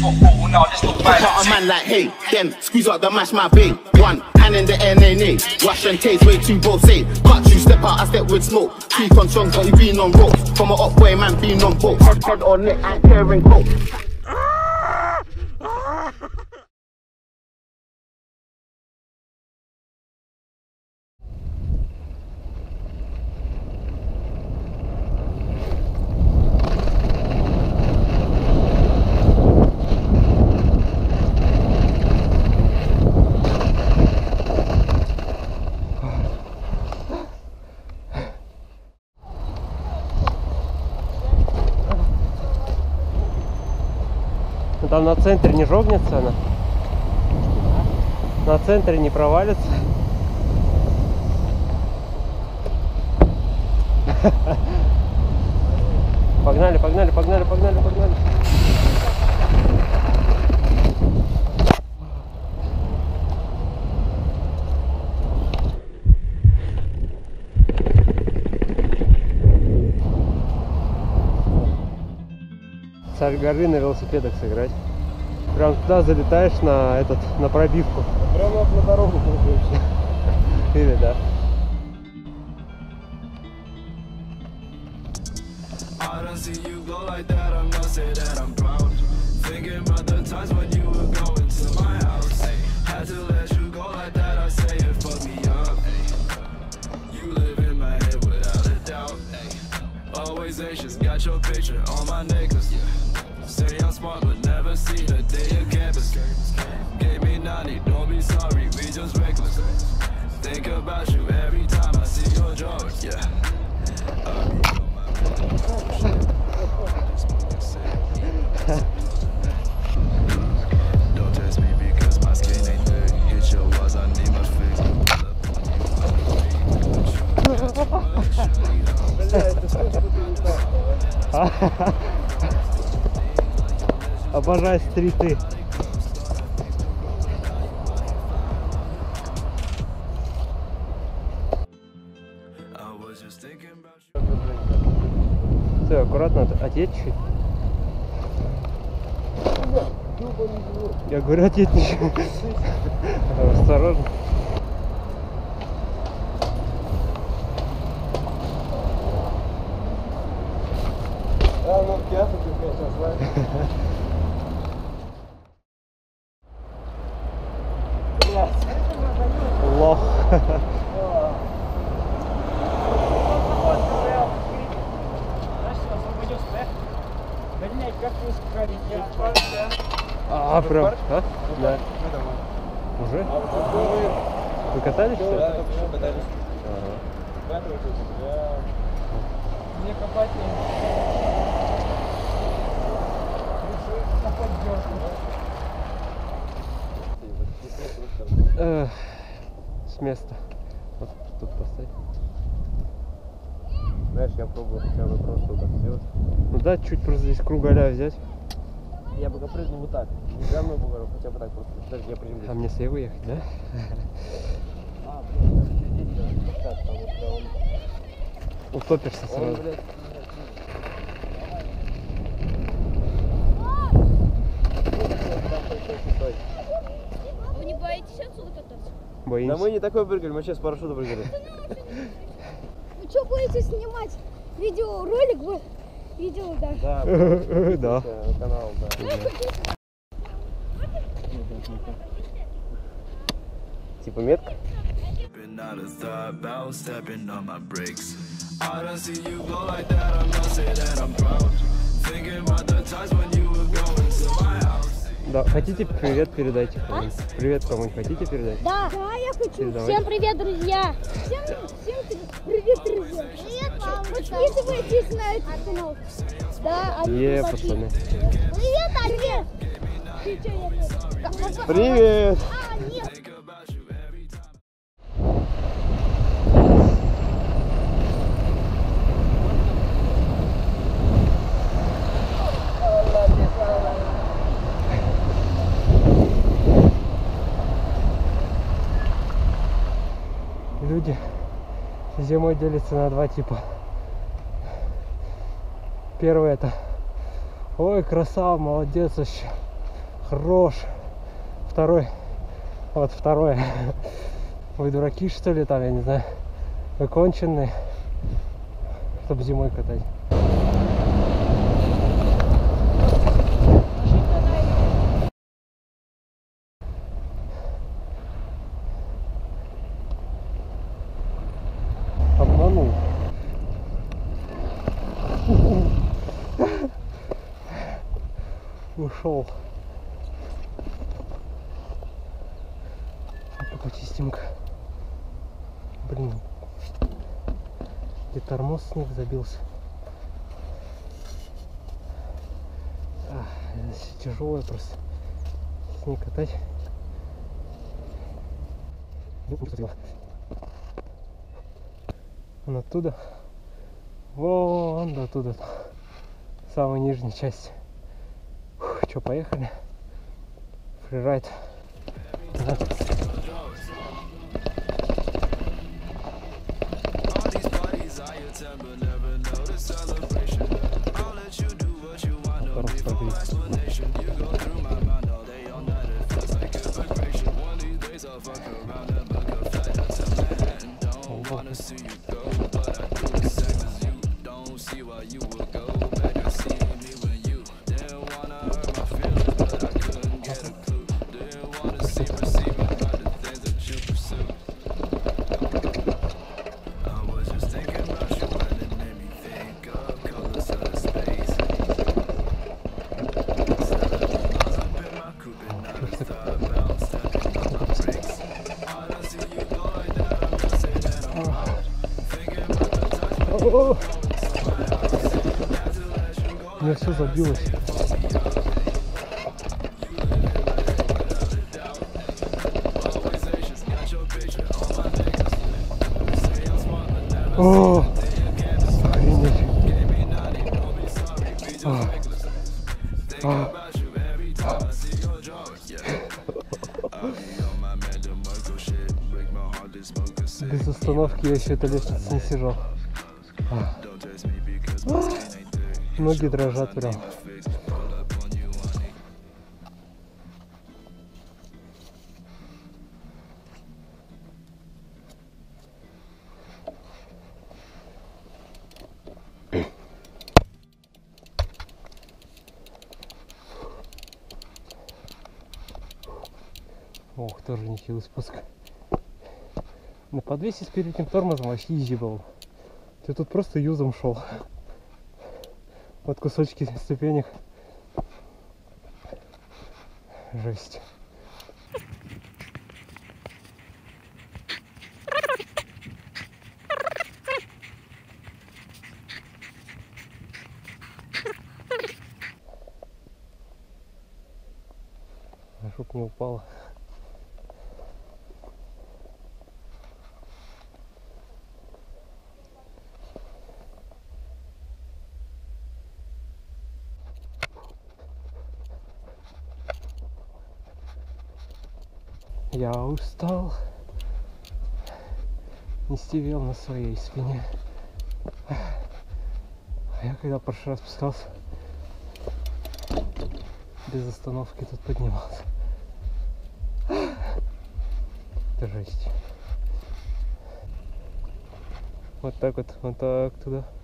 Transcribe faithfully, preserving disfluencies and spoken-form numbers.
football now, let's not buy a man like hey, then squeeze out the mash my bay. One hand in the N N A, Russian taste way too both say. Cut you, step out, I step with smoke. Three on strong, got you being on rope. From an up boy, man being on boat. Head, head or neck, I ain't caring coke. Там на центре не жогнется она? На центре не провалится? Погнали, погнали, погнали, погнали, погнали. Царь горы на велосипедах сыграть. Прям туда залетаешь на этот, на пробивку. Прямо на дорогу кружишься. Или да. Got your picture on my niggas. Say I'm smart but never see the day of campus. Gave me ninety, don't be sorry, we just reckless. Think about you every time I see your drawers. Yeah. Don't test me because my skin ain't dirty. Hit your walls, I need my fix. Обожаю стриты. Все, аккуратно отъедь чуть. Я говорю, отъедь ничего. Осторожно. Да, ну в театр ты, конечно, знаешь. Лох. А, прям, а? Да. Уже? Вы катались, что ли? Да, уже катались. Мне копать не... С места. Вот тут поставь. Знаешь, я пробовал хотя бы просто вот так сделать. Ну да, чуть просто здесь круголя взять. Я бы прыгнул вот так. Не за мной был, а хотя бы так просто. Даже я приземлюсь. А мне слева ехать, да? А, блин, даже еще здесь делать. Вот так, там вот прям он... Утопишься сразу. Он, блядь, боимся. Да мы не такой прыгали, мы сейчас с парашюта прыгали. Вы что, будете снимать видеоролик? Вы видео, да? Да. Да. Канал, да. Типа метка? Да, хотите привет передайте кому-нибудь? А? Привет кому-нибудь хотите передать? Да, да, я хочу. Передавайте. Всем привет, друзья! Всем, всем привет, друзья! Привет, мама! Подписывайтесь на этот канал. Да, а е, пацаны. Привет, Олег! Привет! Привет! А, нет. Люди зимой делятся на два типа. Первый — это ой, красава, молодец вообще, Хорош. Второй. Вот второе. Вы дураки, что ли, там, я не знаю. Вы конченые. Чтобы зимой катать. Обманул. Ушел. Такая чистенько. Блин. И тормоз с них забился. А, это тяжелое просто. С ней катать. Он оттуда. Вон до туда. Самая нижняя часть. Фух, что, поехали? Фрирайд. Да. У меня все забилось. О, охренеть. А. А. Без остановки я еще эту лестницу не сижал. А. Ноги дрожат прям. Ох, тоже нехилый спуск. На подвесе с передним тормозом вообще изи был. Ты тут просто юзом шел. Вот кусочки ступенек. Жесть. А чтоб не упало. Я устал нести вел на своей спине. А я когда прошлый раз спускался, без остановки тут поднимался. Это жесть. Вот так вот, вот так туда.